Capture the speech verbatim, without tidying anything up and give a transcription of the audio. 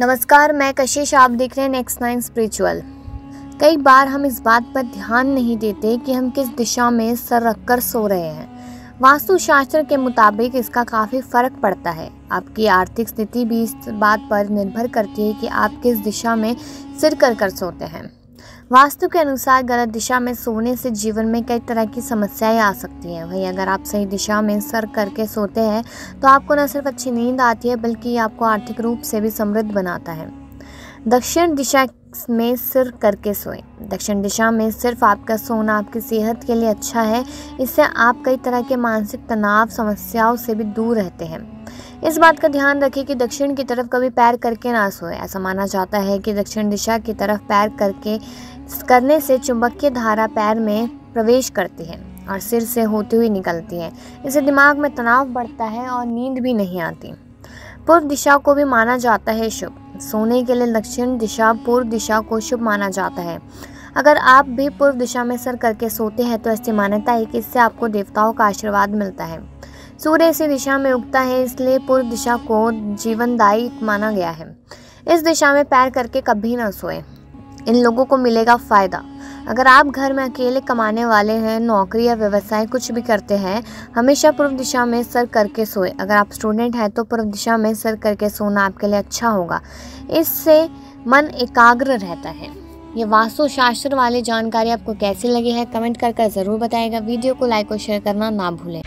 नमस्कार, मैं कश्यप, आप देख रहे हैं नेक्स्ट नाइन स्पिरिचुअल। कई बार हम इस बात पर ध्यान नहीं देते कि हम किस दिशा में सर रखकर सो रहे हैं। वास्तु शास्त्र के मुताबिक इसका काफ़ी फर्क पड़ता है। आपकी आर्थिक स्थिति भी इस बात पर निर्भर करती है कि आप किस दिशा में सिर कर कर सोते हैं। वास्तु के अनुसार गलत दिशा में सोने से जीवन में कई तरह की समस्याएं आ सकती हैं। वहीं अगर आप सही दिशा में सर करके सोते हैं तो आपको न सिर्फ अच्छी नींद आती है बल्कि आपको आर्थिक रूप से भी समृद्ध बनाता है। दक्षिण दिशा में सिर करके सोएं। दक्षिण दिशा में सिर्फ आपका सोना आपकी सेहत के लिए अच्छा है। इससे आप कई तरह के मानसिक तनाव समस्याओं से भी दूर रहते हैं। इस बात का ध्यान रखें कि दक्षिण की तरफ कभी पैर करके ना सोएं। ऐसा माना जाता है कि दक्षिण दिशा की तरफ पैर करके करने से चुंबकीय धारा पैर में प्रवेश करती है और सिर से होती हुई निकलती है। इससे दिमाग में तनाव बढ़ता है और नींद भी नहीं आती। पूर्व दिशा को भी माना जाता है शुभ। सोने के लिए दक्षिण दिशा पूर्व दिशा को शुभ माना जाता है। अगर आप भी पूर्व दिशा में सर करके सोते हैं तो ऐसी मान्यता है कि इससे आपको देवताओं का आशीर्वाद मिलता है। सूर्य इसी दिशा में उगता है, इसलिए पूर्व दिशा को जीवनदायी माना गया है। इस दिशा में पैर करके कभी ना सोएं। इन लोगों को मिलेगा फ़ायदा। अगर आप घर में अकेले कमाने वाले हैं, नौकरी या व्यवसाय कुछ भी करते हैं, हमेशा पूर्व दिशा में सर करके सोएं। अगर आप स्टूडेंट हैं तो पूर्व दिशा में सर करके सोना आपके लिए अच्छा होगा। इससे मन एकाग्र रहता है। ये वास्तु शास्त्र वाली जानकारी आपको कैसी लगी है, कमेंट कर कर ज़रूर बताइएगा। वीडियो को लाइक और शेयर करना ना भूलें।